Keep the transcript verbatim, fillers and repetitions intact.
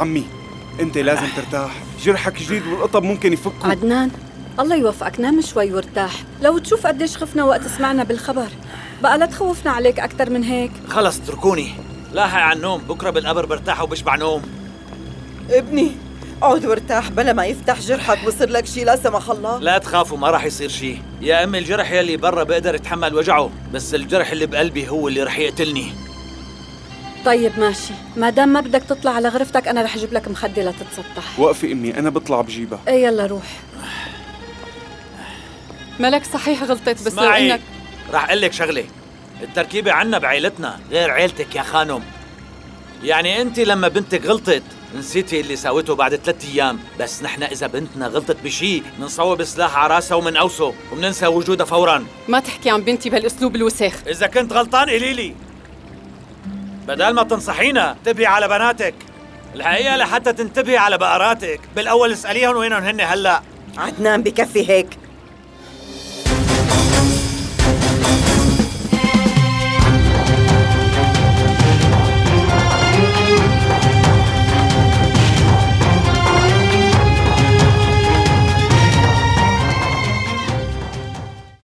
عمي انت لازم ترتاح، جرحك جديد والقطب ممكن يفكه. عدنان الله يوفقك، نام شوي وارتاح، لو تشوف قديش خفنا وقت سمعنا بالخبر، بقى لا تخوفنا عليك أكثر من هيك. خلص اتركوني، لاحق على النوم، بكره بالقبر برتاح وبشبع نوم. ابني اقعد وارتاح بلا ما يفتح جرحك ويصير لك شيء لا سمح الله. لا تخافوا ما راح يصير شيء، يا امي الجرح يلي برا بقدر اتحمل وجعه، بس الجرح اللي بقلبي هو اللي رح يقتلني. طيب ماشي، ما دام ما بدك تطلع على غرفتك انا رح اجيب لك مخده لتتسطح. وقفي امي انا بطلع بجيبها. ايه يلا روح. ملك صحيح غلطت، بس لو انك رح اقول لك شغله، التركيبه عنا بعيلتنا غير عيلتك يا خانم. يعني انت لما بنتك غلطت نسيتي اللي ساوته بعد ثلاث ايام، بس نحن اذا بنتنا غلطت بشيء بنصوب سلاح على راسها ومنقوسه وبننسى وجودها فورا. ما تحكي عن بنتي بهالاسلوب الوسخ. اذا كنت غلطان قولي لي، بدال ما تنصحينا انتبهي على بناتك. الحقيقه لحتى تنتبهي على بقراتك بالاول اساليهم وينهم هن هلا. عدنان بكفي هيك،